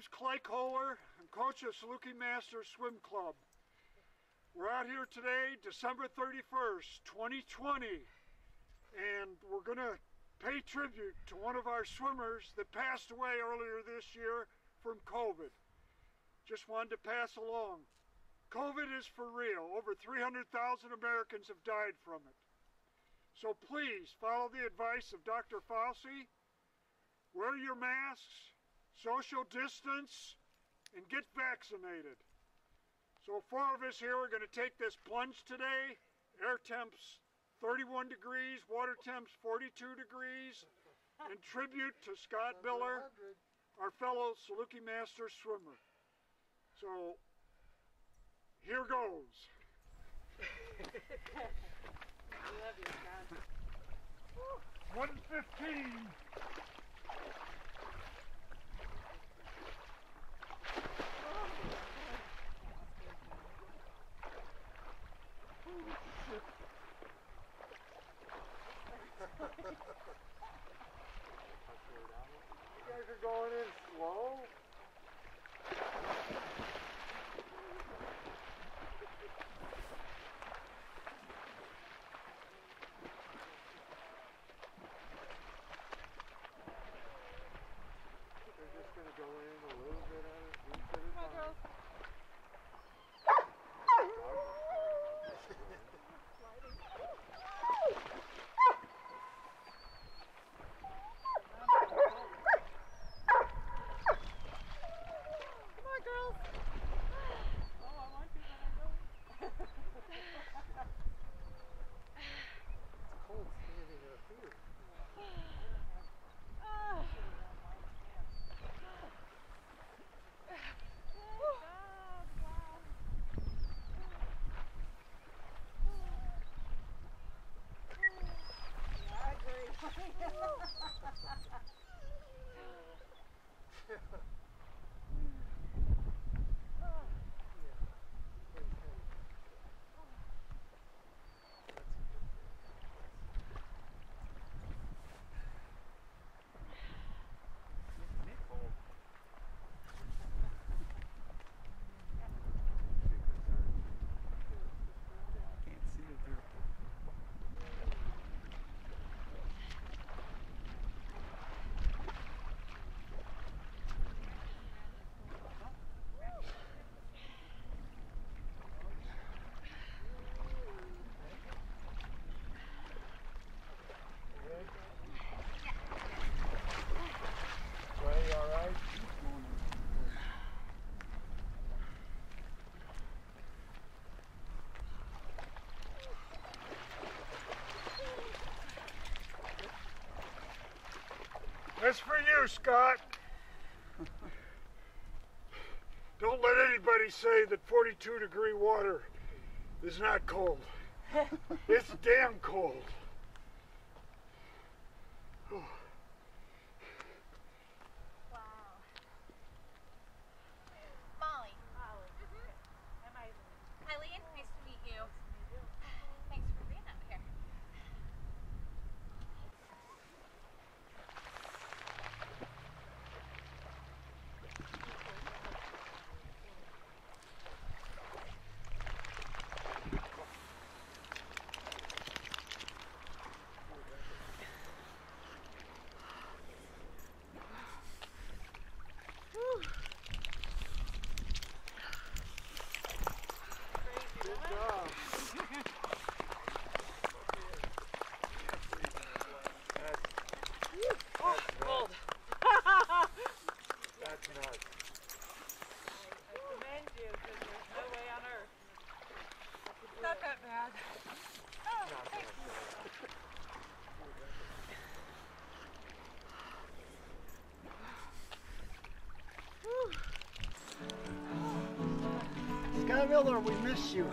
name's Clay Kohler. I'm coach of Saluki Masters Swim Club. We're out here today, December 31st, 2020, and we're going to pay tribute to one of our swimmers that passed away earlier this year from COVID. Just wanted to pass along. COVID is for real. Over 300,000 Americans have died from it. So please follow the advice of Dr. Fauci, wear your masks, social distance, and get vaccinated. So 4 of us here are going to take this plunge today. Air temps 31 degrees, water temps 42 degrees, in tribute to Scott Miller, our fellow Saluki Masters swimmer. So here goes. I love you, Scott. 115. You guys are going in slow. They're just going to go in a little bit on it. Come on, girls. Come on, girls. Oh, I want you, but I don't. It's cold standing up here. That's for you, Scott. Don't let anybody say that 42-degree water is not cold. It's damn cold. Oh. Wow. Molly. I'm Eileen. Eileen, nice to meet you. Thanks for being up here. Not that bad. Oh, thank you. Scott Miller, we miss you.